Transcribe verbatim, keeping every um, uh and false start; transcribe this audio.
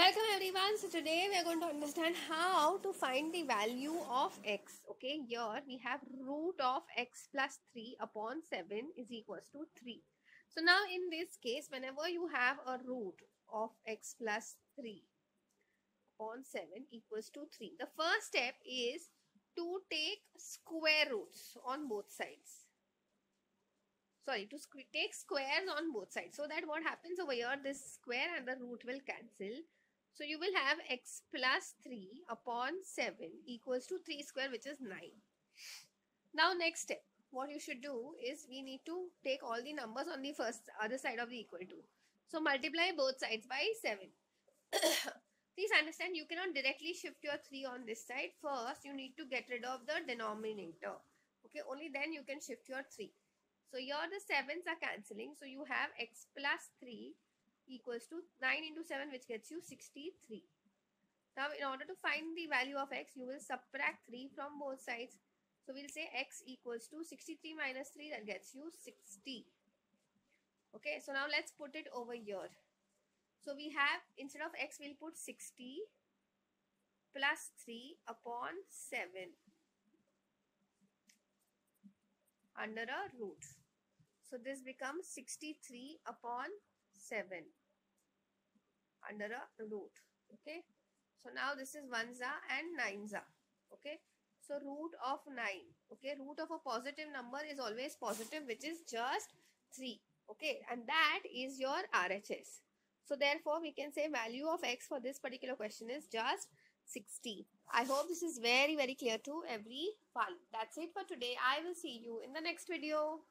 Welcome everyone. So today we are going to understand how to find the value of x. Okay, here we have root of x plus three upon seven is equals to three. So now in this case, whenever you have a root of x plus three upon seven equals to three, the first step is to take square roots on both sides. Sorry, to take squares on both sides. So that what happens over here, this square and the root will cancel. So you will have x plus three upon seven equals to three square, which is nine. Now next step, what you should do is we need to take all the numbers on the first other side of the equal to. So multiply both sides by seven. Please understand, you cannot directly shift your three on this side. First, you need to get rid of the denominator. Okay, only then you can shift your three. So here the sevens are cancelling. So you have x plus three equals to nine into seven, which gets you sixty-three. Now in order to find the value of x, you will subtract three from both sides. So we'll say x equals to sixty-three minus three, that gets you sixty. Okay, so now let's put it over here. So we have, instead of x, we'll put sixty plus three upon seven. Under a root. So this becomes sixty-three upon seven under a root. Okay. So now this is ones and nines. Okay. So root of nine. Okay. Root of a positive number is always positive, which is just three. Okay. And that is your R H S. So therefore we can say value of x for this particular question is just sixty. I hope this is very very clear to everyone. That's it for today. I will see you in the next video.